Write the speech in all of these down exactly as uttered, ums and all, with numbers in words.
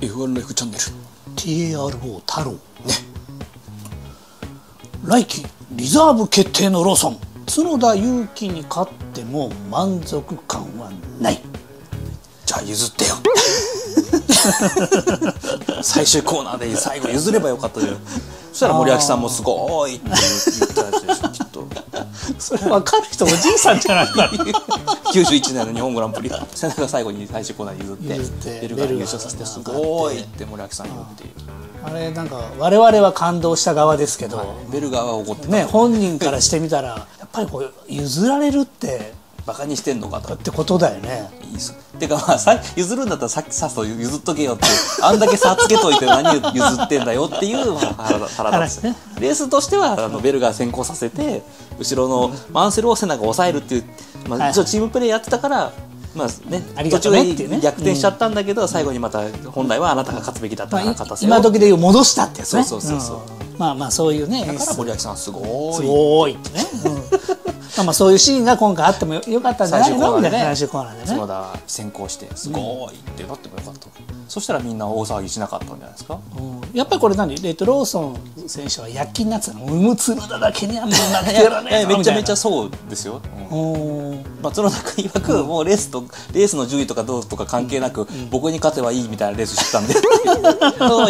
エフワンライフ チャンネル タロ タロね。来期リザーブ決定のローソン、角田裕毅に勝っても満足感はない。じゃあ譲ってよ最終コーナーで最後譲ればよかったじゃんそしたら森脇さんもすごーいって言ったやつでしょきっとそれ分かる人おじいさんじゃないかきゅうじゅういちねんの日本グランプリ背中が最後に最終コーナー譲ってベルガー優勝させてすごーいって森脇さん言うっていう、あれなんか我々は感動した側ですけど、はい、ベルガーは怒ってたね。本人からしてみたらやっぱりこう譲られるってバカにしてんのかとかってことだよね。いいですてかまあさ譲るんだったらさっきさっと譲っとけよってあんだけ差つけといて何譲ってんだよっていう腹立つ、ね、レースとしてはあのベルガー先行させて後ろのマンセルを背中を抑えるっていう、まあ、一応チームプレーやってたから、まあね、途中で逆転しちゃったんだけど、うん、最後にまた本来はあなたが勝つべきだったから勝たせよう、まあ、今時でいう戻したってやつね。そうそうそうそう、うん、まあまあそういうねだから森脇さんすごーいすごーいってね、うんまあそういうシーンが今回あってもよかったんじゃないのみたいな最終コーナーでね。そうだ先行してすごいってなってもよかった、うん、そしたらみんな大騒ぎしなかったんじゃないですか、うん、やっぱりこれ何、えっと、ローソン選手は躍起になってたの。産む角田だけにあんなになってやらねえめちゃめちゃそうですよ、うん、まあ角田君曰く、うん、もうレースとレースの順位とかどうとか関係なく、うん、僕に勝てばいいみたいなレースしてたんで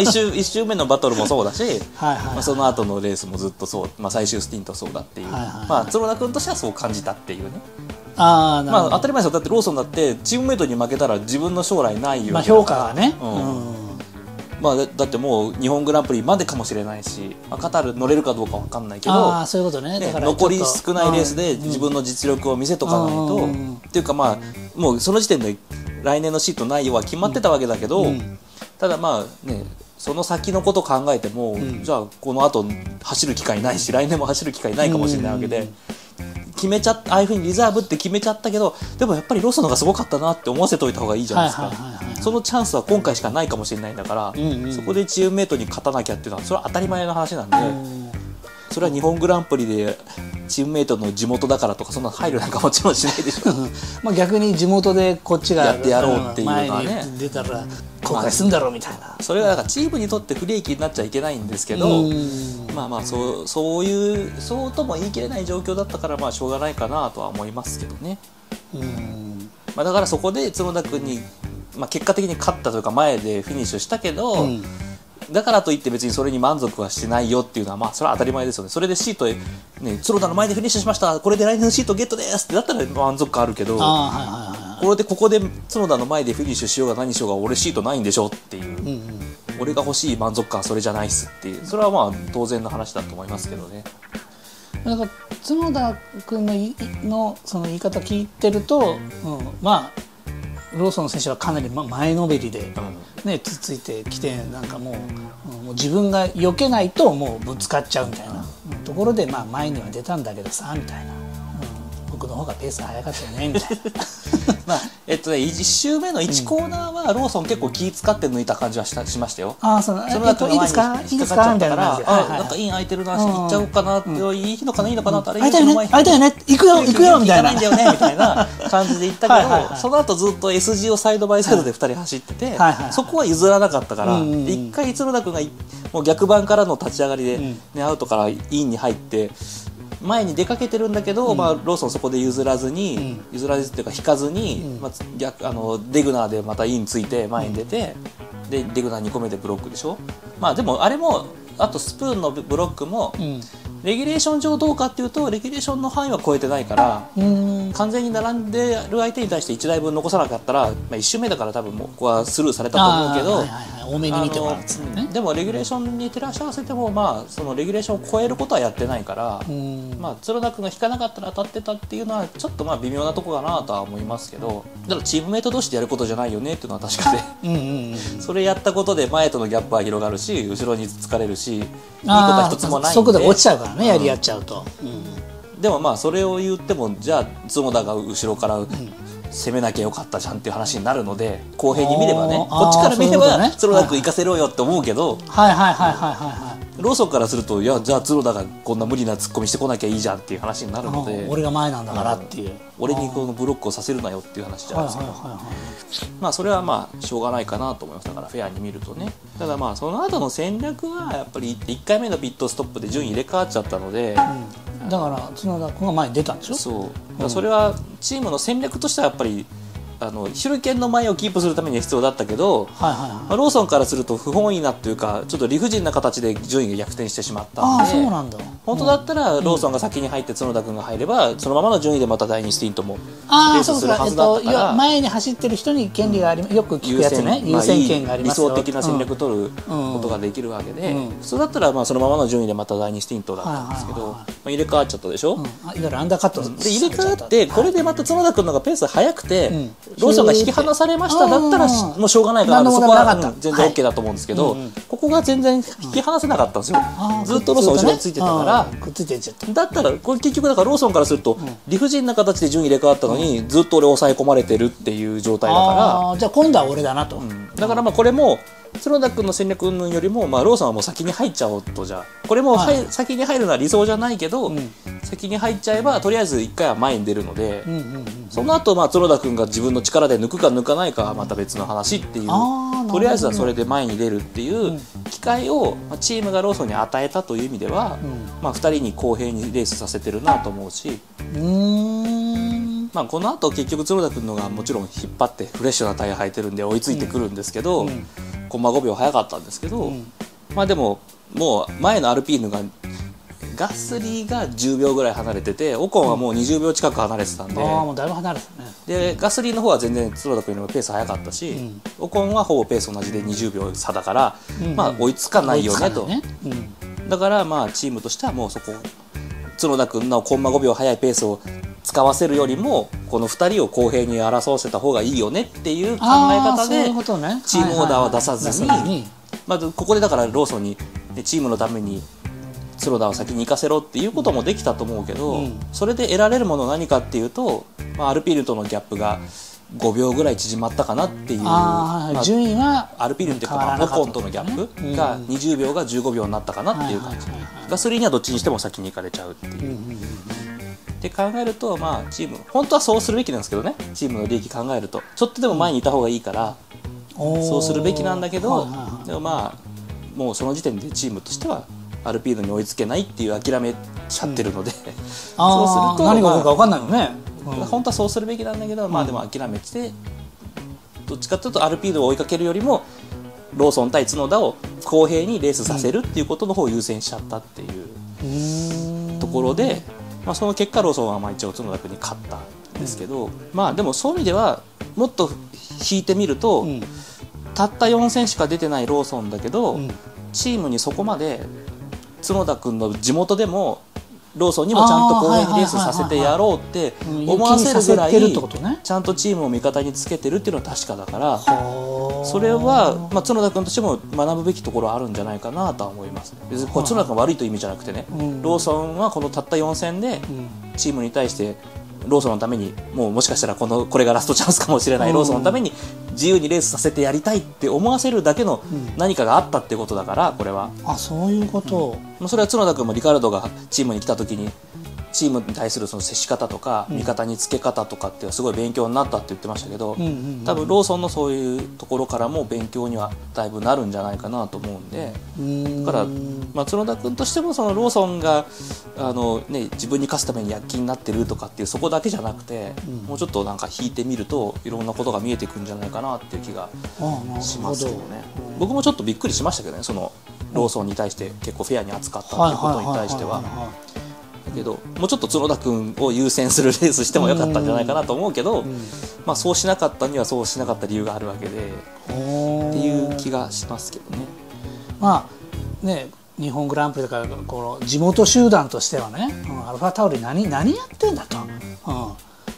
一周一周目のバトルもそうだしはい、はいまあ、その後のレースもずっとそう、まあ、最終スティントそうだっていう、はいはい、まあ角田君としてはそう感じたっていうね。あまあ当たり前ですよ。だってローソンだってチームメイトに負けたら自分の将来ないような評価がね、うんうんまあ、だ, だってもう日本グランプリまでかもしれないし、まあ、カタール乗れるかどうか分かんないけど残り少ないレースで自分の実力を見せとかないと、うん、っていうかまあもうその時点で来年のシート内容は決まってたわけだけど、うんうん、ただまあねその先のことを考えても、うん、じゃあこのあと走る機会ないし来年も走る機会ないかもしれないわけで。うんうん決めちゃああいうふうにリザーブって決めちゃったけどでもやっぱりローソンの方がすごかったなって思わせといた方がいいじゃないですか。そのチャンスは今回しかないかもしれないんだから、うんうん、そこでチームメイトに勝たなきゃっていうのはそれは当たり前の話なんで、うん、それは日本グランプリでチームメイトの地元だからとかそんな配慮なんかもちろんしないでしょまあ逆に地元でこっちがやってやろうっていうのはね前に出たら後悔するんだろうみたいな、まあ、それはだからチームにとって不利益になっちゃいけないんですけど、うんまあまあそう、そういうそうとも言い切れない状況だったからまあしょうがないかなとは思いますけどね。うん、まあ、だからそこで角田君に、まあ、結果的に勝ったというか前でフィニッシュしたけど、うん、だからといって別にそれに満足はしてないよっていうのはまあそれは当たり前ですよね。それでシート、ね、角田の前でフィニッシュしましたこれで来年のシートゲットですってだったら満足感あるけどこれでここで角田の前でフィニッシュしようが何しようが俺シートないんでしょっていう。うんうん俺が欲しい満足感はそれじゃないっすっていうそれはまあ当然の話だと思いますけどね。なんか角田君 の, の, その言い方聞いてると、うん、まあローソン選手はかなり前のめりで、ね、つついてきてなんかも う,、うん、もう自分が避けないともうぶつかっちゃうみたいなところで、まあ、前には出たんだけどさみたいな、うん、僕の方がペース早かったよねみたいな。まあえっとね、いち周目のいちコーナーはローソン結構気使って抜いた感じは し, たしましたよ。あそのその中の前に引っかかっちゃったからなんかイン空いてるな行っちゃおうかなって、うん、いいのかないいのかなってあれ空いたよね空いたよね行くよ行くよみたいな感じで行ったけどはいはい、はい、その後ずっと S 字をサイドバイサイドでふたり走っててそこは譲らなかったから一回角田君がもう逆盤からの立ち上がりで、ねうん、アウトからインに入って。前に出かけてるんだけど、うんまあ、ローソンそこで譲らずに、うん、譲らずっていうか引かずに、うんまあ、逆あのデグナーでまたインついて前に出て、うん、でデグナーにこめでブロックでしょ、まあ、でもあれもあとスプーンのブロックも、うん、レギュレーション上どうかっていうとレギュレーションの範囲は超えてないから、うん、完全に並んでる相手に対していちだいぶん残さなかったら、まあ、いち周目だから多分もうここはスルーされたと思うけど。多めに見てもらって、ね、でもレギュレーションに照らし合わせても、まあ、そのレギュレーションを超えることはやってないから、うんまあ、角田君が引かなかったら当たってたっていうのはちょっとまあ微妙なとこかなとは思いますけどだからチームメイト同士でやることじゃないよねっていうのは確かでそれやったことで前とのギャップは広がるし後ろに疲れるしいいことは一つもないんで速度が落ちちゃうからね、うん、やり合っちゃうと、うん、でもまあそれを言ってもじゃあ角田が後ろから、うん攻めなきゃよかったじゃんっていう話になるので公平に見ればねこっちから見れば角田君行かせろよって思うけどはいはいはいはいはいはいローソンからすると、いやじゃあツロだからこんな無理なツッコミしてこなきゃいいじゃんっていう話になるので、俺が前なんだからっていう、俺にこのブロックをさせるなよっていう話じゃないですか。まあそれはまあしょうがないかなと思います。だからフェアに見るとね。ただまあその後の戦略はやっぱりいっかいめのピットストップで順位入れ替わっちゃったので、うん、だから角田君が前に出たんでしょ。そう。それはチームの戦略としてはやっぱり。あの主導権の前をキープするためには必要だったけど、ローソンからすると不本意なというかちょっと理不尽な形で順位が逆転してしまったので、あ、そうなんだ。本当だったらローソンが先に入って角田君が入れば、うん、そのままの順位でまただいにスティントもレースするはずだったから、えっと、前に走ってる人に権利があり、よく聞くやつね、優先権がありますよ、まあ、理想的な戦略を取ることができるわけで、うん、普通だったらまあそのままの順位でまただいにスティントだったんですけど、入れ替わっちゃったでしょ、うん、いわゆるアンダーカットで入れ替わって、これでまた角田君の方がペース速くて、うん、ローソンが引き離されましただったらもうしょうがないから、そこは全然 オーケー だと思うんですけど、ここが全然引き離せなかったんですよ。ずっとローソン後ろについてたから、だったらこれ結局だからローソンからすると理不尽な形で順位入れ替わったのにずっと俺抑え込まれてるっていう状態だから、じゃあ今度は俺だなと。だからまあこれも角田君の戦略運よりも、まあ、ローソンはもう先に入っちゃおうと、じゃあこれも、はい、先に入るのは理想じゃないけど、うん、先に入っちゃえばとりあえずいっかいは前に出るので、その後、まあ角田君が自分の力で抜くか抜かないかはまた別の話っていう、うん、とりあえずはそれで前に出るっていう機会を、まあ、チームがローソンに与えたという意味では、うん、まあふたりに公平にレースさせてるなと思うし。うーん、まあこの後結局角田君のがもちろん引っ張ってフレッシュなタイヤ履いてるんで追いついてくるんですけど、うんうん、コンマごびょう早かったんですけど、うん、まあでももう前のアルピーヌがガッスリーがじゅうびょうぐらい離れてて、オコンはもうにじゅうびょう近く離れてたんで、ああもうだいぶ離れてたね。でガッスリーの方は全然角田君よりもペース早かったし、うん、オコンはほぼペース同じでにじゅうびょう差だから、うん、まあ追いつかないよねと。だからまあチームとしてはもうそこ角田君のコンマごびょう早いペースを使わせるよりもこのふたりを公平に争わせた方がいいよねっていう考え方でチームオーダーは出さずに、まあここでだからローソンにチームのために角田を先に行かせろっていうこともできたと思うけど、それで得られるもの何かっていうと、まあアルピーヌとのギャップがごびょうぐらい縮まったかなっていう、順位はアルピーヌっていうかオコンとのギャップがにじゅうびょうがじゅうごびょうになったかなっていう感じ。ガソリンにはどっちにしても先に行かれちゃうっていう。って考えると、まあチーム本当はそうするべきなんですけどね、チームの利益考えるとちょっとでも前にいた方がいいから、うん、そうするべきなんだけど、でもまあもうその時点でチームとしてはアルピーノに追いつけないっていう諦めちゃってるので、うん、そうすると何が起こるか分かんないよね、うん、本当はそうするべきなんだけど、まあでも諦めて、どっちかというとアルピーノを追いかけるよりもローソン対角田を公平にレースさせるっていうことの方を優先しちゃったっていうところで。まあその結果ローソンはまあ一応角田君に勝ったんですけど、うん、まあでもそういう意味ではもっと引いてみると、うん、たったよんせんしか出てないローソンだけど、うん、チームにそこまで角田君の地元でもローソンにもちゃんと公平にレースさせてやろうって思わせるぐらいちゃんとチームを味方につけてるっていうのは確かだから、それはまあ角田君としても学ぶべきところはあるんじゃないかなとは思いますね。別にこれ角田君が悪いという意味じゃなくてね、ローソンはこのたったよん戦でチームに対してローソンのためにもうもしかしたら このこれがラストチャンスかもしれない、ローソンのために自由にレースさせてやりたいって思わせるだけの何かがあったってことだから、これは、うん、あ、そういうこと、うん、それは角田君もリカルドがチームに来た時にチームに対するその接し方とか味方につけ方とかってすごい勉強になったって言ってましたけど、多分ローソンのそういうところからも勉強にはだいぶなるんじゃないかなと思うんで、うん、だから、まあ、角田君としてもそのローソンがあの、ね、自分に勝つために躍起になってるとかっていうそこだけじゃなくて、うん、もうちょっとなんか引いてみるといろんなことが見えてくるんじゃないかなっていう気がしますけどね。僕もちょっとびっくりしましたけどね、そのローソンに対して結構フェアに扱ったっていうことに対しては。けどもうちょっと角田君を優先するレースしてもよかったんじゃないかなと思うけど、まあ、そうしなかったにはそうしなかった理由があるわけでっていう気がしますけどね。まあね、日本グランプリだからこの地元集団としてはね、うん、アルファタオル 何, 何やってんだと、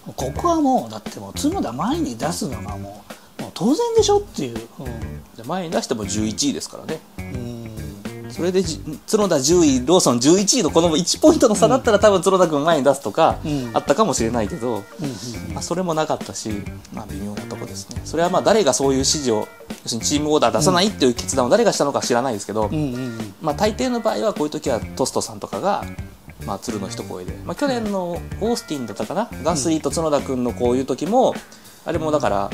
うん、ここはもうだってもう角田前に出すのがも う, もう当然でしょっていう、うん、前に出してもじゅういちいですからね。それで角田じゅういローソンじゅういちいのこのいちポイントの差だったら、うん、多分角田君前に出すとかあったかもしれないけど、それもなかったし、まあ、微妙なとこですね。それはまあ誰がそういう指示を要するにチームオーダー出さないっていう決断を誰がしたのか知らないですけど、まあ大抵の場合はこういう時はトストさんとかがまあ鶴の一声で、まあ、去年のオースティンだったかな、ガスリーと角田君のこういう時もあれもだから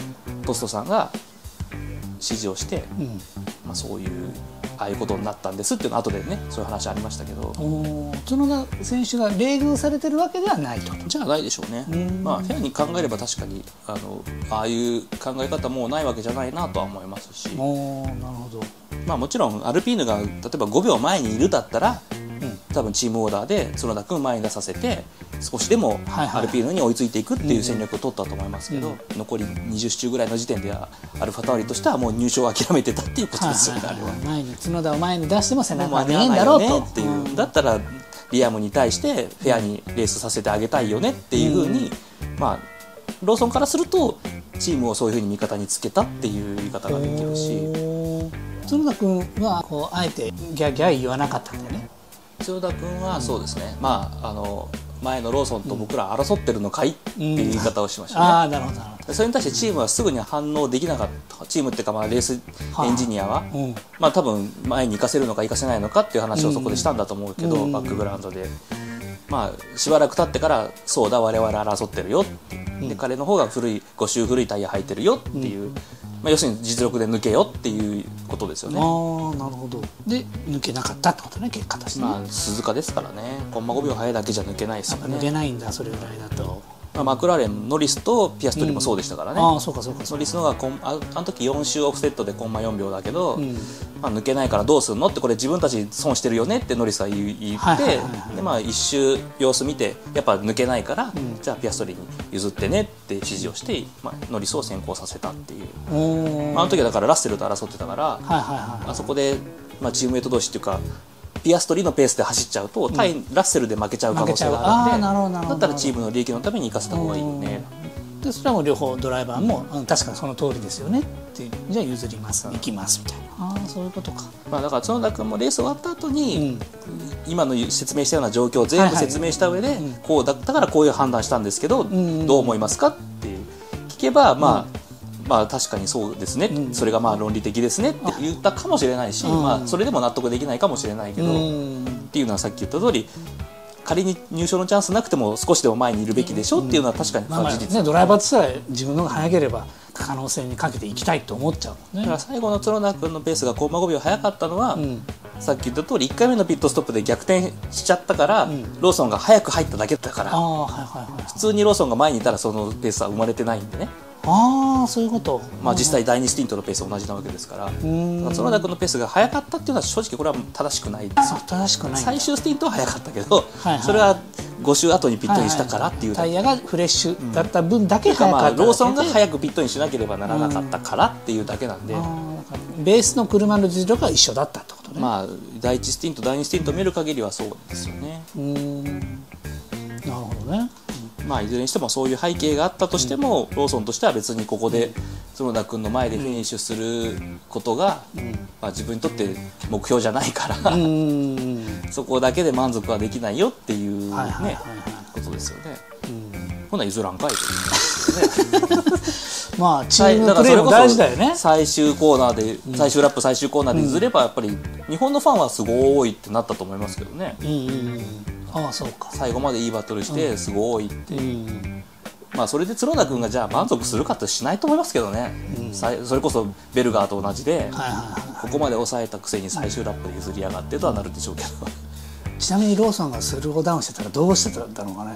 トストさんが指示をして、うん、まあそういうああいうことになったんですっていうのは後でねそういう話ありましたけど、角田選手が冷遇されてるわけではないとじゃないでしょうね。まあフェアに考えれば確かにあのああいう考え方もうないわけじゃないなとは思いますし、おなるほど、まあもちろんアルピーヌが例えばごびょうまえにいるだったら、うん、多分チームオーダーで角田君前に出させて少しでもアルピーヌに追いついていくっていう戦略を取ったと思いますけど、残りにじゅっしゅうぐらいの時点ではアルファタウリとしてはもう入賞を諦めてたっていうことですよね。あれは前に角田を前に出しても背中が見えんだろうとっていう、うん、だったらリアムに対してフェアにレースさせてあげたいよねっていうふうに、うん、まあローソンからするとチームをそういうふうに味方につけたっていう言い方ができるし、角田君はこうあえてギャギャ言わなかったんだよね。角田君はそうですね、うん、まああの前のローソンと僕ら争ってるのかいっていう言い方をしましたね。ああ、なるほどなるほど。それに対してチームはすぐに反応できなかった。チームっていうかまあレースエンジニアは、うん、まあ多分前に行かせるのか行かせないのかっていう話をそこでしたんだと思うけど、うん、バックグラウンドで、まあしばらく経ってからそうだ我々争ってるよって、うん、で彼の方が古いご周古いタイヤ履いてるよっていう。うん、まあ要するに実力で抜けよっていうことですよね。ああ、なるほど。で抜けなかったってことね、結果として、ね。まあ鈴鹿ですからね。コンマごびょう早いだけじゃ抜けないですよね。抜けないんだ、それぐらいだと。まあマクラーレンノリスとピアストリもそうでしたからね。うん、ああ、そうかそうか。ノリスのがコンああの時よん周オフセットでコンマよんびょうだけど、うん、まあ抜けないからどうするのってこれ自分たち損してるよねってノリスは言って、でまあ一周様子見てやっぱ抜けないから、うん、じゃあピアストリに譲ってねって指示をして、まあ、ノリスを先行させたっていう。あの時はだからラッセルと争ってたから、あそこでまあチームメイト同士っていうか。ピアストリのペースで走っちゃうと対ラッセルで負けちゃう可能性があるので、だったらチームの利益のために生かせた方がいいよね。でそれはもう両方ドライバーも確かにその通りですよねっていう、じゃあ譲ります行きますみたいな、ああそういうことか。まあだから角田君もレース終わった後に今の説明したような状況を全部説明した上でこうだったからこういう判断したんですけどどう思いますかって聞けば、まあまあ確かにそうですね、うん、それがまあ論理的ですねって言ったかもしれないし、うん、まあそれでも納得できないかもしれないけど、うん、っていうのはさっき言った通り仮に入賞のチャンスなくても少しでも前にいるべきでしょっていうのは確かに事実、ね、ドライバーとしたら自分の方が速ければ可能性にかけていきたいと思っちゃうもんね。だから最後の角田君のペースがコンマごびょう速かったのは、うん、さっき言った通りいっかいめのピットストップで逆転しちゃったから、うん、ローソンが早く入っただけだから普通にローソンが前にいたらそのペースは生まれてないんでね。ああそういうこと。まあ実際だいにスティントのペース同じなわけですから。角田君のペースが速かったっていうのは正直これは正しくない。正しくない。最終スティントは速かったけど、それはご周後にピットインしたからっていう。タイヤがフレッシュだった分だけ速かった。ローソンが早くピットインしなければならなかったからっていうだけなんで。ベースの車の実力が一緒だったってことね。まあだいいちスティントだいにスティント見る限りはそうですよね。なるほどね。まあいずれにしてもそういう背景があったとしても、うん、ローソンとしては別にここで角田君の前でフィニッシュすることが、うん、まあ自分にとって目標じゃないからそこだけで満足はできないよっていうねことですよね。うん、こんなん譲らんかいというね。まあチームプレーも大事だよね。最終コーナーで、うん、最終ラップ最終コーナーで譲ればやっぱり日本のファンはすごいってなったと思いますけどね。ああそうか、最後までいいバトルしてすごいって、うんうん、まあそれで角田君がじゃあ満足するかってしないと思いますけどね、うん、それこそベルガーと同じでここまで抑えたくせに最終ラップで譲りやがってとはなるでしょうけど、うん、ちなみにローソンがスルーダウンしてたらどうしてたんだろうかね。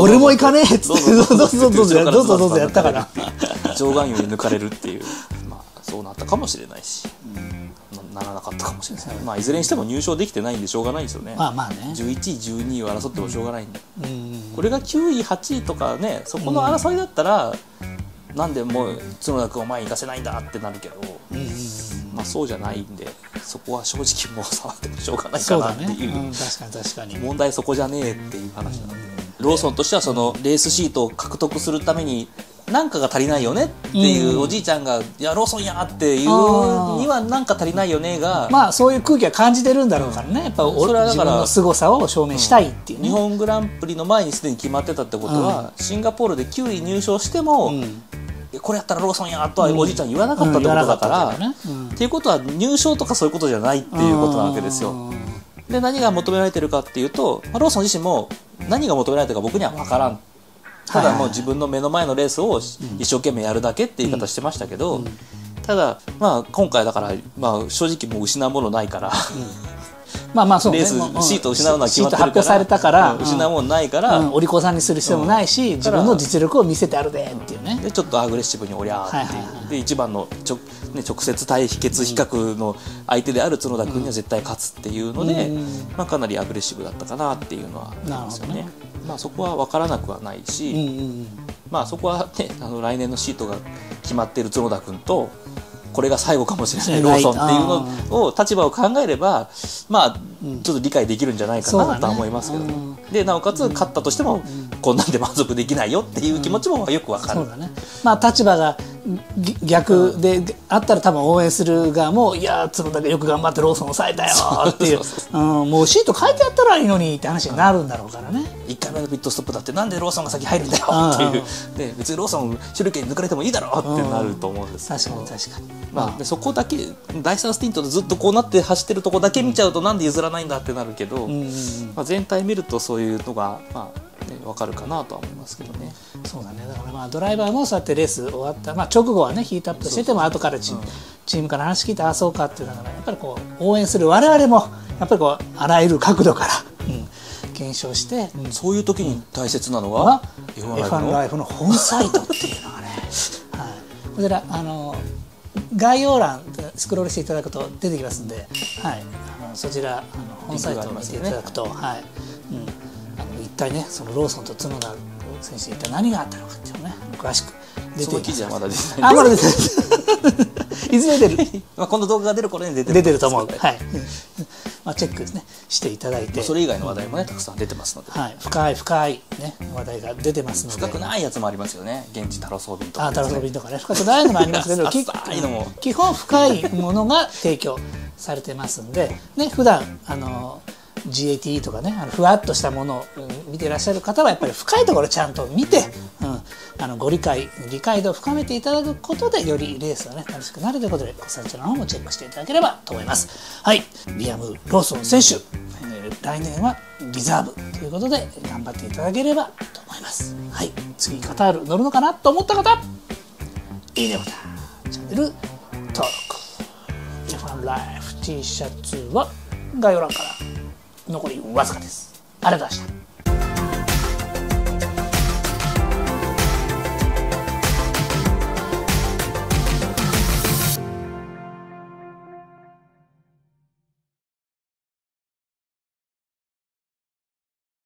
俺も行かねえっつってどうぞどうぞどうぞどうぞやったから上眼油に抜かれるっていう、まあそうなったかもしれないし、うんならなかったかもしれない。まあいずれにしても入賞できてないんでしょうがないですよね。まあまあね。じゅういちい、じゅうにいを争ってもしょうがないんで。これがきゅうい、はちいとかね、そこの争いだったら、うん、なんでもう角田君を前に行かせないんだってなるけど、うん、まあそうじゃないんで、そこは正直もう触ってもしょうがないかなっていう。うん、確かに確かに。問題そこじゃねえっていう話なんで。うん、ローソンとしてはそのレースシートを獲得するために。なんかが足りないよねっていうおじいちゃんが「いやローソンや!」っていうにはなんか足りないよねが、まあそういう空気は感じてるんだろうからね。やっぱ俺はだから自分のすごさを証明したいっていう、ね、うん、日本グランプリの前にすでに決まってたってことは、うん、シンガポールできゅうい入賞しても、うん、これやったらローソンやとはおじいちゃん言わなかったってことだから、うんうん、っていう、ねうん、ことは入賞とかそういうことじゃないっていうことなわけですよ。で何が求められてるかっていうと、まあ、ローソン自身も何が求められてるか僕には分からん、ただもう自分の目の前のレースを一生懸命やるだけっていう言い方してましたけど、ただ、まあ、今回だから、まあ、正直もう失うものないから、うんまあまあそうね、レースシートを失うのは決まってるから、シート発表されたから、うん、失うものないから、うんうん、お利口さんにする必要もないし、うん、自分の実力を見せてあるでっていうね、でちょっとアグレッシブにおりゃーっていう、はいはいはい、で一番のちょ、ね、直接対比決比較の相手である角田君には絶対勝つっていうので、うんまあ、かなりアグレッシブだったかなっていうのはありますよね。まあ、そこは分からなくはないし、うんうんうん、まあそこはね、あの来年のシートが決まっている角田君とこれが最後かもしれないローソンっていうのを立場を考えれば、まあちょっと理解できるんじゃないかなとは思いますけど、ねうんねうん、でなおかつ勝ったとしてもこんなんで満足できないよっていう気持ちもよく分かる、うんそうだねまあ、立場が逆であったら多分応援する側もいやー角田がよく頑張ってローソン抑えたよっていうもうシート変えてやったらいいのにって話になるんだろうからね。いっかいめのピットストップだってなんでローソンが先入るんだよっていうで別にローソン主力に抜かれてもいいだろうってなると思うんですけど、うん、確かに確かに、まあ、でそこだけだいさんスティントでずっとこうなって走ってるとこだけ見ちゃうとなんで譲らないんだってなるけど、うんうんまあ、全体見るとそういうのがまあ分かるかなとは思いますけどね。そうだね。だからまあドライバーもそうやってレース終わった、まあ、直後はねヒートアップしてても後からチーム、うん、チームから話聞いてああそうかっていうのが、ね、やっぱりこう応援する我々もやっぱりこうあらゆる角度から、うん、検証して、うん、そういう時に大切なのは、うん、エフワンライフ の本サイトっていうのがね、はい、こちらあの概要欄スクロールしていただくと出てきますんで、はい、あのそちらあの本サイトを見ていただくと、ねはいうん一体ね、そのローソンと角田選手に一体何があったのかっていうのね、詳しく出ています。その記事はまだ出てない。あ、まだ出てない。いずれ出る。まあこの動画が出る頃に出てる。出てると思う。はい。まあチェックですね、していただいて。それ以外の話題もね、たくさん出てますので。はい。深い深いね話題が出てますので。深くないやつもありますよね。現地タロ装備とか。あ、タロ装備とかね。深くないのもありますけど、基本深いものが提供されてますんで、ね普段あの。ジーエーティー とかねあのふわっとしたものを見ていらっしゃる方はやっぱり深いところちゃんと見て、うん、あのご理解理解度を深めていただくことでよりレースがね楽しくなるということでそちらの方もチェックしていただければと思います。はい、リアム・ローソン選手、えー、来年はリザーブということで頑張っていただければと思います。はい、次カタール乗るのかなと思った方いいねボタン、チャンネル登録、 エフワンライフ T シャツは概要欄から残りわずかです。ありがとうございました。